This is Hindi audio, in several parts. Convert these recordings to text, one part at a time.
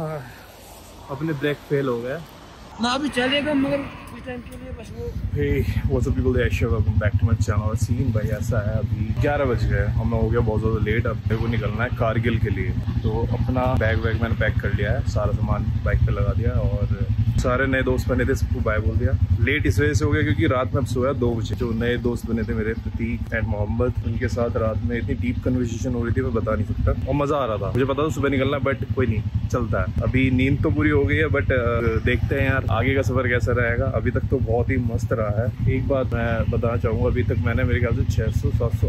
अपने ब्रेक फेल हो गया ना, अभी चलेगा मगर कुछ टाइम के लिए बस वो। Hey, what's up people? Welcome back to my channel. Scene भाई ऐसा है अभी 11 बज गए, हमें हो गया बहुत ज़्यादा लेट। अब मेरे को निकलना है कारगिल के लिए, तो अपना बैग मैंने पैक कर लिया है, सारा सामान बाइक पे लगा दिया और सारे नए दोस्त बने थे, सबको बाय बोल दिया। लेट इस वजह से हो गया क्योंकि रात में अब सोया 2 बजे। जो नए दोस्त बने थे मेरे, प्रतीक एंड मोहम्मद, उनके साथ रात में इतनी डीप कन्वर्सेशन हो रही थी मैं बता नहीं सकता, और मज़ा आ रहा था। मुझे पता था सुबह निकलना, बट कोई नहीं, चलता है। अभी नींद तो पूरी हो गई है, बट देखते हैं यार आगे का सफ़र कैसा रहेगा। अभी तक तो बहुत ही मस्त रहा है। एक बात मैं बताना चाहूँगा, अभी तक मैंने मेरे ख्याल से 600, 700,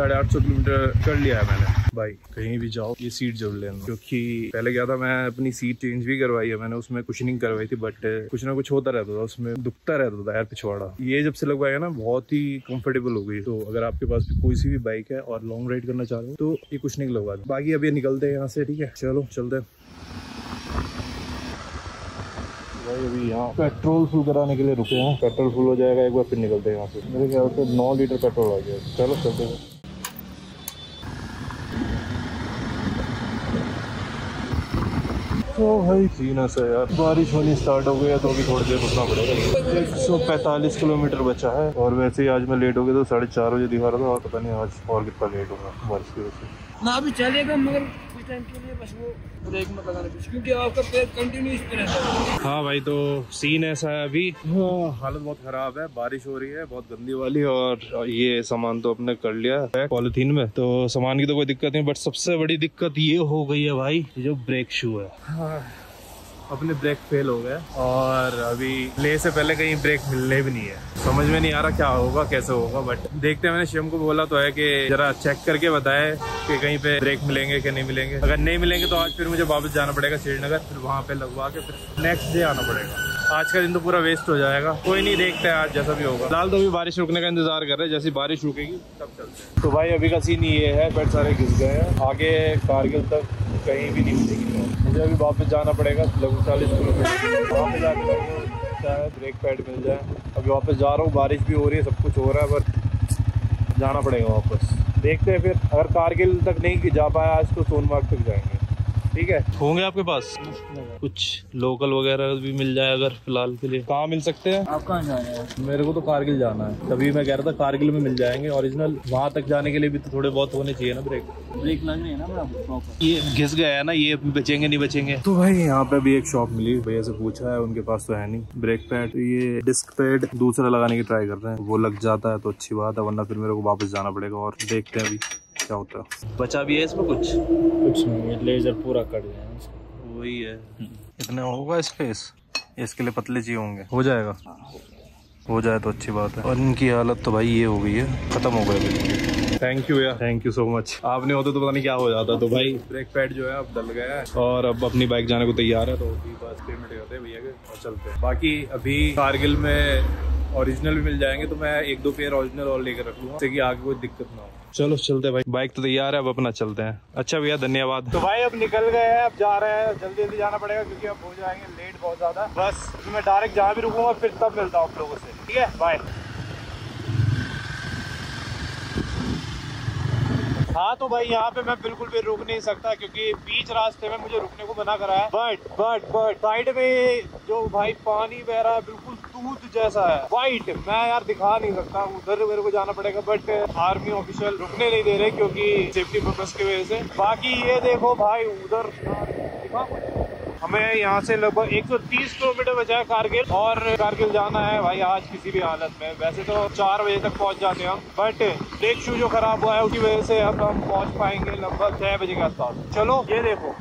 850 किलोमीटर कर लिया है मैंने। भाई कहीं भी जाओ ये सीट जरूर लेना, क्योंकि पहले क्या था, मैं अपनी सीट चेंज भी करवाई है मैंने, उसमें कुछ नहीं करवाई थी, बट कुछ ना कुछ होता रहता था, उसमें दुखता रहता था यार पिछवाड़ा। ये जब से लगवाया ना बहुत ही कंफर्टेबल हो गई। तो अगर आपके पास कोई सी भी बाइक है और लॉन्ग राइड करना चाह रहे हो तो ये कुछ नहीं लगवा दो। बाकी अभी निकलते हैं यहाँ से, ठीक है, चलो चलते हैं। भाई अभी यहाँ पेट्रोल फुल कराने के लिए रुके हैं, पेट्रोल फुल हो जाएगा, एक बार फिर निकलते हैं यहाँ से। मेरे ख्याल से 9 लीटर पेट्रोल आ गया, चलो चलते हैं। तो भाई सीन ऐसा यार, बारिश होनी स्टार्ट हो गई है तो अभी थोड़ी देर रुकना पड़ेगा। 145 किलोमीटर बचा है, और वैसे ही आज मैं लेट हो गया तो 4:30 बजे दिखा रहा था, और पता नहीं आज और कितना लेट होगा बारिश की वजह से। ना अभी चलेगा मगर कुछ टाइम के लिए, बस वो ब्रेक मत लगाना कुछ, क्योंकि आपका पैर कंटिन्यूस पे रहता है। हाँ भाई, तो सीन ऐसा है अभी, हालत बहुत खराब है, बारिश हो रही है बहुत गंदी वाली, और ये सामान तो अपने कर लिया है पॉलिथीन में, तो सामान की तो कोई दिक्कत नहीं, बट सबसे बड़ी दिक्कत ये हो गई है भाई, जो ब्रेक शू है, अपने ब्रेक फेल हो गया, और अभी ले से पहले कहीं ब्रेक मिलने भी नहीं है। समझ में नहीं आ रहा क्या होगा कैसे होगा, बट देखते हैं। मैंने शिवम को बोला तो है कि जरा चेक करके बताए कि कहीं पे ब्रेक मिलेंगे कि नहीं मिलेंगे। अगर नहीं मिलेंगे तो आज फिर मुझे वापस जाना पड़ेगा श्रीनगर, फिर वहाँ पे लगवा के फिर नेक्स्ट डे आना पड़ेगा। आज का दिन तो पूरा वेस्ट हो जाएगा। कोई नहीं, देखते हैं आज जैसा भी होगा। फिलहाल तो अभी बारिश रुकने का इंतजार कर रहे हैं, जैसी बारिश रुकेगी तब चलते हैं। तो भाई अभी का सीन ये है, पेट सारे घिस गए हैं, आगे कारगिल तक कहीं भी नहीं मिलेगी। मुझे अभी वापस जाना पड़ेगा, लगभग 40 किलोमीटर, वहाँ पे जाकर शायद ब्रेक पैड मिल जाए। अभी वापस जा रहा हूँ, बारिश भी हो रही है, सब कुछ हो रहा है, पर जाना पड़ेगा वापस। देखते हैं फिर, अगर कारगिल तक नहीं जा पाया आज तो सोनमार्ग तक जाएंगे। ठीक है, होंगे आपके पास कुछ लोकल वगैरह भी मिल जाए अगर फिलहाल के लिए? कहाँ मिल सकते हैं आप, कहाँ जाना है? मेरे को तो कारगिल जाना है, तभी मैं कह रहा था कारगिल में मिल जाएंगे ओरिजिनल। वहाँ तक जाने के लिए भी तो थोड़े बहुत होने चाहिए ना ब्रेक, ब्रेक लगने है ना प्रॉपर। ये घिस गया है ना, ये बचेंगे नहीं बचेंगे। तो भाई यहाँ पे भी एक शॉप मिली, भैया से पूछा है, उनके पास तो है नहीं ब्रेक पैड, ये डिस्क पैड दूसरा लगाने की ट्राई कर रहे हैं, वो लग जाता है तो अच्छी बात है, वरना फिर मेरे को वापस जाना पड़ेगा। और देखते हैं अभी क्या होता है। बचा भी है इसमें कुछ? कुछ नहीं, लेजर पूरा कर लिया है, वही है। इतना होगा स्पेस इसके लिए? पतले जी होंगे, हो जाएगा, हो जाए तो अच्छी बात है। और इनकी हालत तो भाई ये हो गई है, खत्म हो गया। थैंक यू यार, थैंक यू सो मच, आपने होते तो पता नहीं क्या हो जाता। तो भाई ब्रेक पैड जो है अब डल गया है, और अब अपनी बाइक जाने को तैयार है, तो बस पेमेंट करते हैं भैया के और चलते हैं। बाकी अभी कारगिल में ओरिजिनल भी मिल जाएंगे, तो मैं 1-2 पेयर ओरिजिनल और लेकर रख लूँगा, जिससे कि आगे कोई दिक्कत ना हो। चलो चलते हैं भाई, बाइक तो तैयार है, अब अपना चलते हैं। अच्छा भैया धन्यवाद। तो भाई अब निकल गए हैं, अब जा रहे हैं, जल्दी जाना पड़ेगा क्योंकि अब हो जाएंगे लेट बहुत ज्यादा। बस मैं डायरेक्ट जहाँ भी रुकूंगा फिर तब मिलता हूँ आप लोगों से, ठीक है, बाय। हाँ तो भाई यहाँ पे मैं बिल्कुल भी रुक नहीं सकता, क्योंकि बीच रास्ते में मुझे रुकने को मना करा है, बट साइड में जो भाई पानी बह रहा है बिल्कुल दूध जैसा है वाइट, मैं यार दिखा नहीं सकता, उधर मेरे को जाना पड़ेगा, बट आर्मी ऑफिशियल रुकने नहीं दे रहे क्योंकि सेफ्टी पर्पस की वजह से। बाकी ये देखो भाई उधर दिखा, हमें यहाँ से लगभग 130 किलोमीटर बचा है कारगिल, और कारगिल जाना है भाई आज किसी भी हालत में। वैसे तो 4 बजे तक पहुँच जाते हैं हम, बट ब्रेक शू जो खराब हुआ है उसकी वजह से अब हम पहुँच पाएंगे लगभग 6 बजे के आसपास। चलो ये देखो,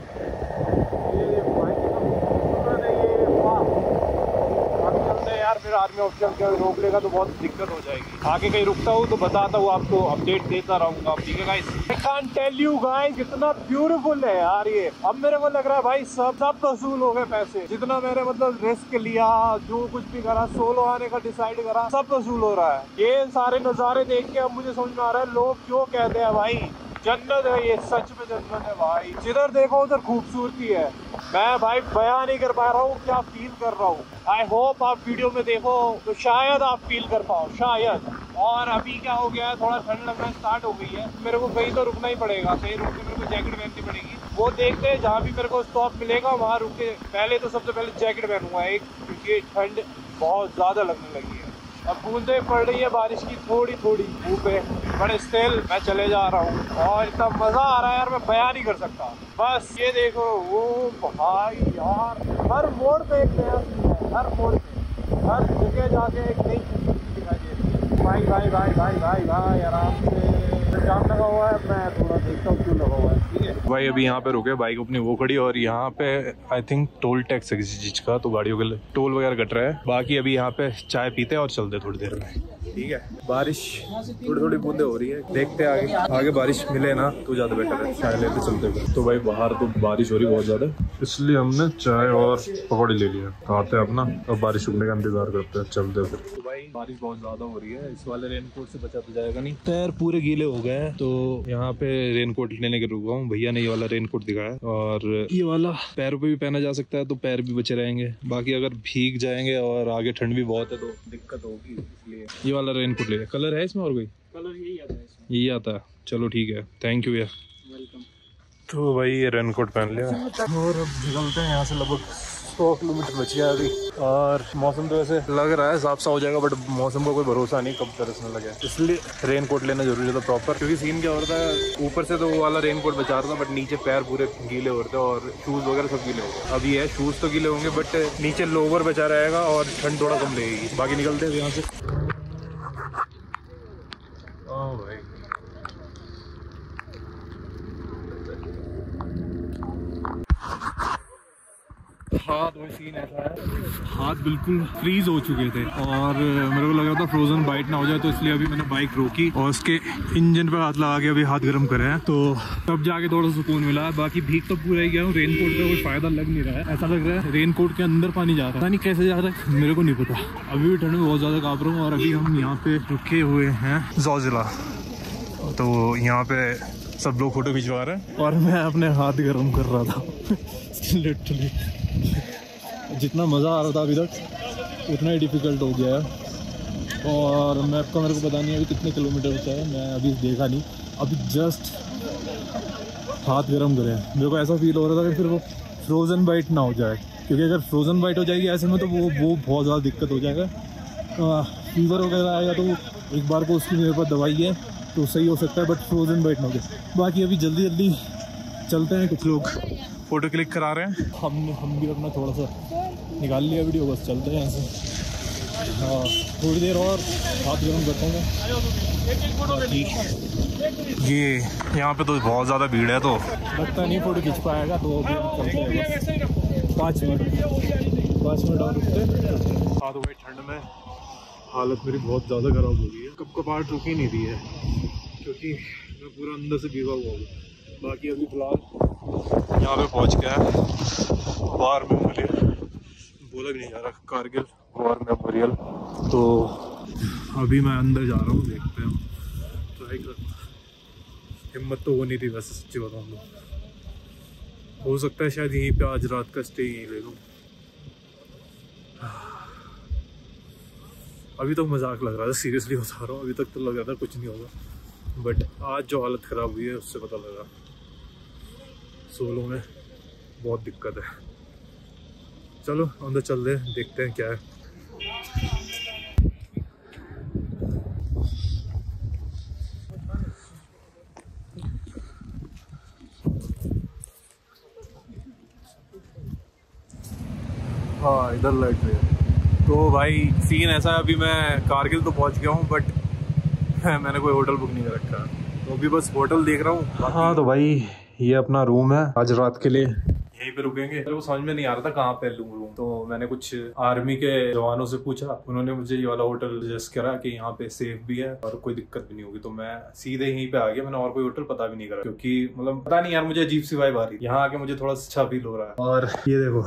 ये यार फिर आर्मी ऑफिसर रोक लेगा तो बहुत दिक्कत हो जाएगी। आगे कहीं रुकता हूँ तो बताता हूँ आपको, अपडेट देता रहूँगा, ठीक है guys. Can't tell you guys, कितना ब्यूटीफुल है यार ये। अब मेरे को लग रहा है भाई सब वसूल हो गए पैसे, जितना मैंने मतलब रिस्क लिया, जो कुछ भी करा, सोलो आने का डिसाइड करा, सब वसूल हो रहा है। ये सारे नज़ारे देख के अब मुझे समझ में आ रहा है लोग क्यों कहते हैं भाई जन्नत है ये, सच में जन्नत है भाई, जिधर देखो उधर खूबसूरती है। मैं भाई बयां नहीं कर पा रहा हूँ क्या फील कर रहा हूँ। आई होप आप वीडियो में देखो तो शायद आप फील कर पाओ, शायद। और अभी क्या हो गया है, थोड़ा ठंड लगना स्टार्ट हो गई है, मेरे को कहीं तो रुकना ही पड़ेगा, कहीं रुक के मेरे को जैकेट पहननी पड़ेगी। वो देखते हैं जहाँ भी मेरे को स्टॉप मिलेगा वहाँ रुक के पहले तो सबसे पहले जैकेट पहनूंगा एक, क्योंकि ठंड बहुत ज़्यादा लगने लगी है। अब बूंदें पड़ रही है बारिश की थोड़ी थोड़ी धूप है, बट स्टिल मैं चले जा रहा हूँ और इतना मज़ा आ रहा है यार मैं बयान नहीं कर सकता। बस ये देखो वो भाई यार हर मोड़ पे एक नया चीज़ है, हर मोड़ पे हर जगह जाके एक नई चीज़ दिखाई दे रही है। भाई भाई भाई भाई भाई भाई आराम से जाम लगा हुआ है, मैं थोड़ा देखता हूँ क्यों लगा हुआ है। भाई अभी यहाँ पे रुके, बाइक अपनी वो खड़ी और यहाँ पे आई थिंक टोल टैक्स है किसी चीज का, तो गाड़ियों के लिए टोल वगैरह कट रहा है। बाकी अभी यहाँ पे चाय पीते हैं और चलते थोड़ी देर में। ठीक है, बारिश थोड़ी थोड़ी बूंदे हो रही है, देखते हैं आगे आगे बारिश मिले ना तो ज्यादा बेटर है, चाय लेते चलते हुए। तो भाई बाहर तो बारिश हो रही बहुत ज्यादा, इसलिए हमने चाय और पकौड़ी ले लिया, खाते हैं अपना और बारिश रुकने का इंतजार करते हैं, चलते हैं फिर। भाई बारिश बहुत ज्यादा हो रही है, इस वाले रेनकोट से बचा तो जाएगा नहीं, पैर पूरे गीले हो गए। तो यहाँ पे रेनकोट लेने के रुका हूँ, भैया ने ये वाला रेनकोट दिखाया और ये वाला पैरों पे भी पहना जा सकता है, तो पैर भी बचे रहेंगे। बाकी अगर भीग जाएंगे और आगे ठंड भी बहुत है तो दिक्कत होगी, इसलिए ये वाला रेनकोट ले लिया। कलर है इसमें और कोई कलर यही आता है, यही आता है। चलो ठीक है, थैंक यू भैया, वेलकम। तो भाई ये रेनकोट पहन लिया और अब निकलते हैं यहाँ से, लगभग 100 किलोमीटर बची है अभी और मौसम तो वैसे लग रहा है साफ सा हो जाएगा, बट मौसम का कोई भरोसा नहीं कब तरसने लगे, इसलिए रेनकोट लेना जरूरी था प्रॉपर। क्योंकि सीन क्या हो रहा था, ऊपर से तो वो वाला रेनकोट बचा रहा था बट नीचे पैर पूरे गीले हो रहे थे और शूज वगैरह सब गीले हो गए। अभी है शूज तो गीले होंगे बट नीचे लोवर बचा रहेगा और ठंड थोड़ा कम लगेगी। बाकी निकलते हैं यहाँ से। भाई हाथ वो सीन ऐसा है, हाथ बिल्कुल फ्रीज हो चुके थे और मेरे को लग रहा था फ्रोजन बाइट ना हो जाए, तो इसलिए अभी मैंने बाइक रोकी और उसके इंजन पर हाथ लगा के अभी हाथ गर्म करे हैं, तो तब जाके थोड़ा सा सुकून मिला है। बाकी भीग तो पूरा ही गया हूँ, रेनकोट का कोई फायदा लग नहीं रहा है, ऐसा लग रहा है रेनकोट के अंदर पानी जा रहा है, पानी कैसे जा रहा है मेरे को नहीं पता। अभी भी ठंड में बहुत ज़्यादा काँप रहा हूँ और अभी हम यहाँ पे रुके हुए हैं ज़ौजिला, तो यहाँ पे सब लोग फोटो खिंचवा रहे हैं और मैं अपने हाथ गर्म कर रहा था लिटरली। जितना मज़ा आ रहा था अभी तक उतना ही डिफ़िकल्ट हो गया है। और मैप का मेरे को पता नहीं है अभी कितने किलोमीटर होता है, मैं अभी देखा नहीं, अभी जस्ट हाथ गर्म करे। मेरे को ऐसा फील हो रहा था कि फिर वो फ्रोज़न बाइट ना हो जाए, क्योंकि अगर फ्रोज़न बाइट हो जाएगी ऐसे में तो वो बहुत ज़्यादा दिक्कत हो जाएगा। फीवर वगैरह आएगा तो एक बार को उसकी मेरे पास दवाई है तो सही हो सकता है, बट फ्रोज़न बाइट ना हो जाए। बाकी अभी जल्दी जल्दी चलते हैं, कुछ लोग फोटो क्लिक करा रहे हैं, हम भी अपना थोड़ा सा निकाल लिया वीडियो, बस चलते हैं यहाँ से। हाँ थोड़ी देर और हाथ गर्म करता हूँ। ये यहाँ पे तो बहुत ज़्यादा भीड़ है, तो लगता नहीं फोटो खींच पाएगा, तो 5 मिनट और रुकते। हाँ तो भाई ठंड में हालत मेरी बहुत ज़्यादा खराब हो गई है, कब कपाट रुकी नहीं रही है क्योंकि मैं पूरा अंदर से भीगा हुआ हूँ। बाकी अभी फिलहाल यहाँ पे पहुँच गया है वार मेमोरियल, बोला भी नहीं जा रहा, कारगिल वार मेमोरियल। तो अभी मैं अंदर जा रहा हूँ, देखते हैं, ट्राई करना। हिम्मत तो हो नहीं रही वैसे, सच्ची बताऊँ तो हो सकता है शायद यहीं पे आज रात का स्टे यहीं ले लूँ। अभी तो मजाक लग रहा था, सीरियसली बता रहा हूँ, अभी तक तो लग रहा था कुछ नहीं होगा, बट आज जो हालत ख़राब हुई है उससे पता लगा सोलो में बहुत दिक्कत है। चलो अंदर चल दे, देखते हैं क्या है। हाँ इधर लाइट है। तो भाई सीन ऐसा है, अभी मैं कारगिल तो पहुंच गया हूँ बट मैंने कोई होटल बुक नहीं कर रखा, तो अभी बस होटल देख रहा हूँ। हाँ तो भाई ये अपना रूम है, आज रात के लिए यहीं पे रुकेंगे। तो समझ में नहीं आ रहा था कहाँ पे लूँ रूम, तो मैंने कुछ आर्मी के जवानों से पूछा, उन्होंने मुझे ये वाला होटल सजेस्ट करा कि यहाँ पे सेफ भी है और कोई दिक्कत भी नहीं होगी, तो मैं सीधे यहीं पे आ गया। मैंने और कोई होटल पता भी नहीं करा, क्योंकि मतलब पता नहीं यार मुझे अजीब सी वाइब आ रही है, यहाँ आके मुझे थोड़ा अच्छा फील हो रहा है। और ये देखो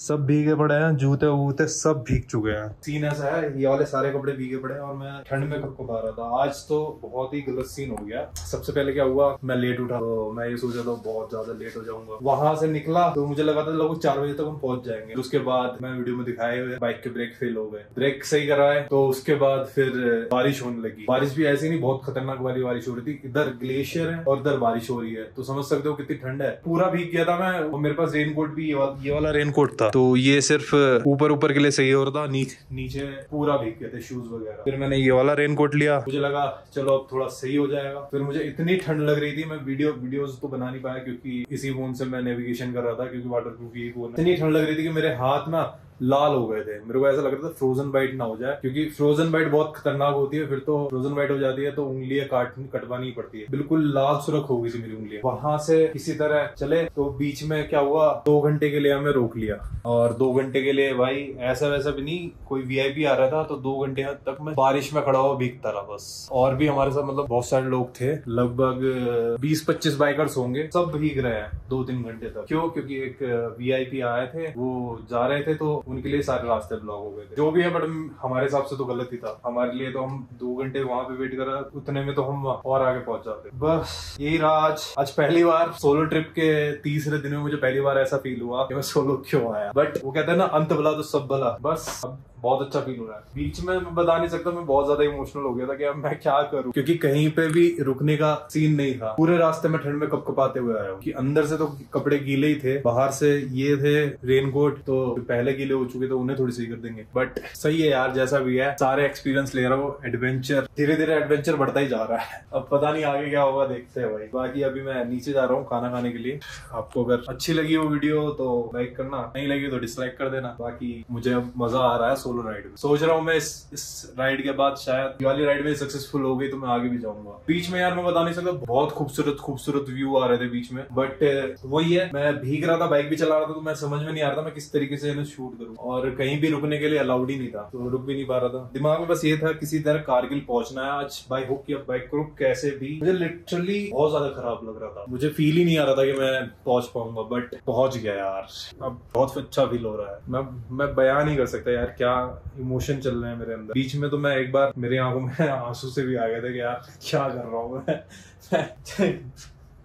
सब भीगे पड़े हैं, जूते वूते सब भीग चुके हैं। सीन ऐसा है, ये वाले सारे कपड़े भीगे पड़े हैं और मैं ठंड में खुद को पा रहा था। आज तो बहुत ही गलत सीन हो गया। सबसे पहले क्या हुआ, मैं लेट उठा, तो मैं ये सोचा था बहुत ज्यादा लेट हो जाऊंगा। वहां से निकला तो मुझे लगा था लगभग 4 बजे तक हम पहुंच जाएंगे। उसके बाद मैं वीडियो में दिखाए हुए बाइक के ब्रेक फेल हो गए, ब्रेक सही कराए। तो उसके बाद फिर बारिश होने लगी। बारिश भी ऐसी नहीं, बहुत खतरनाक वाली बारिश हो रही थी। इधर ग्लेशियर है और इधर बारिश हो रही है, तो समझ सकते हो कितनी ठंड है। पूरा भीग गया था मैं, और मेरे पास रेनकोट भी ये वाला रेनकोट था, तो ये सिर्फ ऊपर ऊपर के लिए सही हो रहा था, नीचे पूरा भीग गए थे शूज वगैरह। फिर मैंने ये वाला रेनकोट लिया, मुझे लगा चलो अब थोड़ा सही हो जाएगा। फिर मुझे इतनी ठंड लग रही थी, मैं वीडियोस तो बना नहीं पाया क्योंकि इसी फोन से मैं नेविगेशन कर रहा था, क्योंकि वाटरप्रूफ ये फोन है। इतनी ठंड लग रही थी कि मेरे हाथ ना लाल हो गए थे। मेरे को ऐसा लग रहा था फ्रोजन बाइट ना हो जाए, क्योंकि फ्रोजन बाइट बहुत खतरनाक होती है। फिर तो फ्रोजन बाइट हो जाती है तो उंगलियां कटवानी पड़ती है। बिल्कुल लाल सुर्ख हो गई थी मेरी उंगलियां। वहां से किसी तरह चले, तो बीच में क्या हुआ, 2 घंटे के लिए हमें रोक लिया। और 2 घंटे के लिए भाई ऐसा वैसा भी नहीं, कोई VIP आ रहा था, तो 2 घंटे तक मैं बारिश में खड़ा हुआ भीगता रहा बस। और भी हमारे साथ मतलब बहुत सारे लोग थे, लगभग 20-25 बाइकर्स होंगे, सब भीग रहे हैं 2-3 घंटे तक। क्यों? क्योंकि एक VIP आए थे, वो जा रहे थे, तो उनके लिए सारे रास्ते ब्लॉक हो गए थे। जो भी है, बट हमारे हिसाब से तो गलत ही था हमारे लिए। तो हम 2 घंटे वहां पे वेट कर रहे थे, उतने में तो हम और आगे पहुंच जाते। बस यही रहा आज पहली बार सोलो ट्रिप के तीसरे दिन में मुझे पहली बार ऐसा फील हुआ कि मैं सोलो क्यों आया। बट वो कहते हैं ना, अंत भला तो सब भला। बस अब बहुत अच्छा फील हो रहा है। बीच में मैं बता नहीं सकता, मैं बहुत ज्यादा इमोशनल हो गया था कि अब मैं क्या करूं, क्योंकि कहीं पे भी रुकने का सीन नहीं था। पूरे रास्ते में ठंड में कपकपाते हुए आया हूं कि अंदर से तो कपड़े गीले ही थे, बाहर से ये थे रेनकोट, तो पहले गीले हो चुके, तो उन्हें थोड़ी सही कर देंगे। बट सही है यार, जैसा भी है सारे एक्सपीरियंस ले रहा हूँ। एडवेंचर धीरे धीरे एडवेंचर बढ़ता ही जा रहा है। अब पता नहीं आगे क्या होगा, देखते हैं भाई। बाकी अभी मैं नीचे जा रहा हूँ खाना खाने के लिए। आपको अगर अच्छी लगी हो वीडियो तो लाइक करना, नहीं लगी तो डिसलाइक कर देना। बाकी मुझे अब मजा आ रहा है सोलो राइड में। सोच रहा हूँ मैं इस राइड के बाद शायद वाली राइड में सक्सेसफुल हो गई तो मैं आगे भी जाऊंगा। बीच में यार मैं बता नहीं सकता, बहुत खूबसूरत व्यू आ रहे थे बीच में। बट वही है, मैं भीग रहा था, बाइक भी चला रहा था, तो मैं समझ में नहीं आ रहा था मैं किस तरीके से शूट करूँ। और कहीं भी रुकने के लिए अलाउड ही नहीं था, तो रुक भी नहीं पा रहा था। दिमाग में बस ये था किसी तरह कारगिल पहुंचना है आज, बाई हुक या बाई क्रुक, कैसे भी। मुझे लिटरली बहुत ज्यादा खराब लग रहा था, मुझे फील ही नहीं आ रहा था कि मैं पहुंच पाऊंगा, बट पहुंच गया यार। अब बहुत अच्छा फील हो रहा है। मैं बयान नहीं कर सकता यार क्या इमोशन चल रहे हैं मेरे अंदर। बीच में तो मैं एक बार मेरी आंखों में आंसू से भी आ गए थे कि यार क्या कर रहा हूँ मैं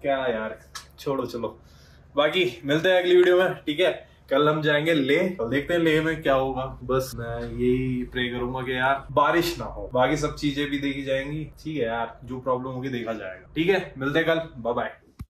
क्या यार, छोड़ो चलो। बाकी मिलते हैं अगली वीडियो में, ठीक है। कल हम जाएंगे लेह, तो देखते हैं लेह में क्या होगा। बस मैं यही प्रे करूंगा कि यार बारिश ना हो, बाकी सब चीजें भी देखी जाएंगी। ठीक है यार, जो प्रॉब्लम होगी देखा जाएगा। ठीक है, मिलते हैं कल, बाय बाय।